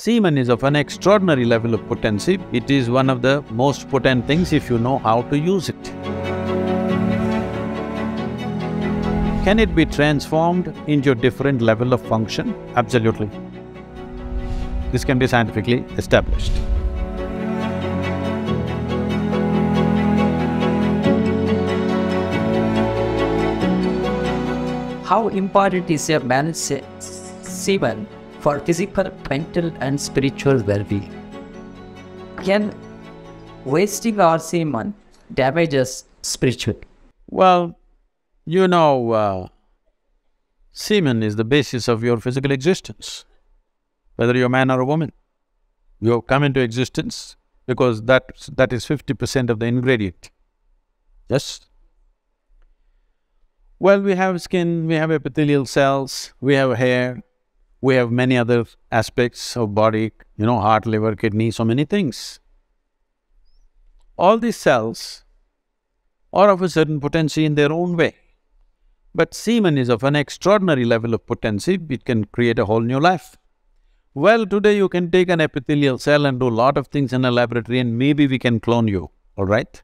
Semen is of an extraordinary level of potency. It is one of the most potent things if you know how to use it. Can it be transformed into a different level of function? Absolutely. This can be scientifically established. How important is a man's semen for physical, mental and spiritual well-being? Can wasting our semen damage us spiritually? Well, you know, semen is the basis of your physical existence. Whether you're a man or a woman, you have come into existence because that is 50% of the ingredient. Yes? Well, we have skin, we have epithelial cells, we have hair, we have many other aspects of body, you know, heart, liver, kidney, so many things. All these cells are of a certain potency in their own way. But semen is of an extraordinary level of potency, it can create a whole new life. Well, today you can take an epithelial cell and do a lot of things in a laboratory and maybe we can clone you, all right?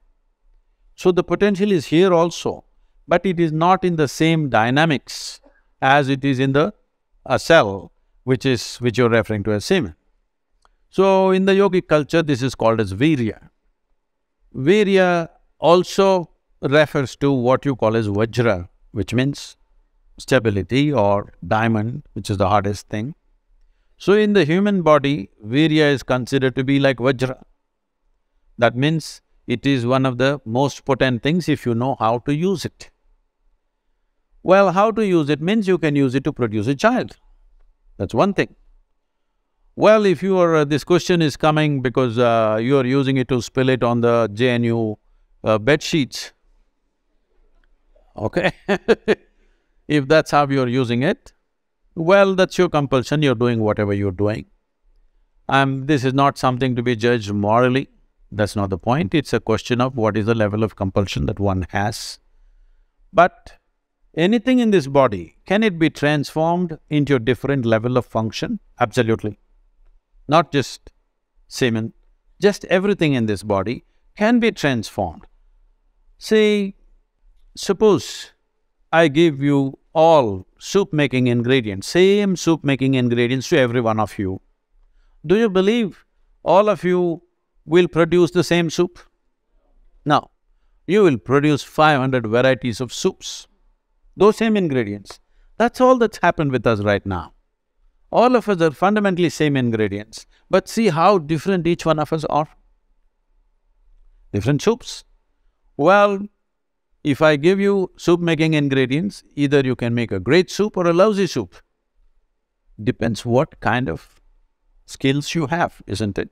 So the potential is here also, but it is not in the same dynamics as it is in a cell, which you're referring to as semen. So in the yogic culture, this is called as virya. Virya also refers to what you call as vajra, which means stability or diamond, which is the hardest thing. So in the human body, virya is considered to be like vajra. That means it is one of the most potent things if you know how to use it. Well, how to use it means you can use it to produce a child. That's one thing. Well, if you are… this question is coming because you are using it to spill it on the JNU bed sheets, okay? If that's how you are using it, well, that's your compulsion, you're doing whatever you're doing. This is not something to be judged morally, that's not the point. It's a question of what is the level of compulsion that one has. But anything in this body, can it be transformed into a different level of function? Absolutely. Not just semen, just everything in this body can be transformed. See, suppose I give you all soup-making ingredients, same soup-making ingredients to every one of you. Do you believe all of you will produce the same soup? No. You will produce 500 varieties of soups. Those same ingredients. That's all that's happened with us right now. All of us are fundamentally same ingredients, but see how different each one of us are. Different soups. Well, if I give you soup-making ingredients, either you can make a great soup or a lousy soup. Depends what kind of skills you have, isn't it?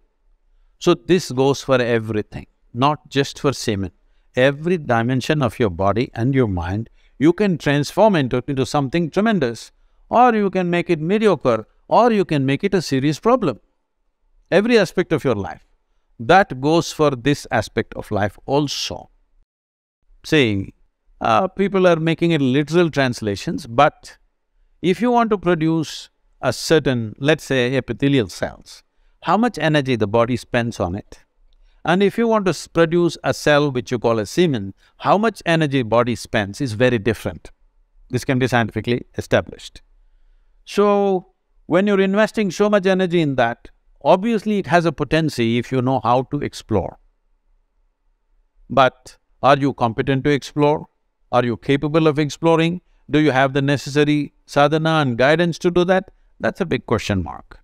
So this goes for everything, not just for semen. Every dimension of your body and your mind, you can transform into something tremendous, or you can make it mediocre, or you can make it a serious problem. Every aspect of your life. That goes for this aspect of life also. Saying, people are making it literal translations, but if you want to produce a certain, let's say, epithelial cells, how much energy the body spends on it? And if you want to produce a cell which you call a semen, how much energy body spends is very different. This can be scientifically established. So, when you're investing so much energy in that, obviously it has a potency if you know how to explore. But are you competent to explore? Are you capable of exploring? Do you have the necessary sadhana and guidance to do that? That's a big question mark.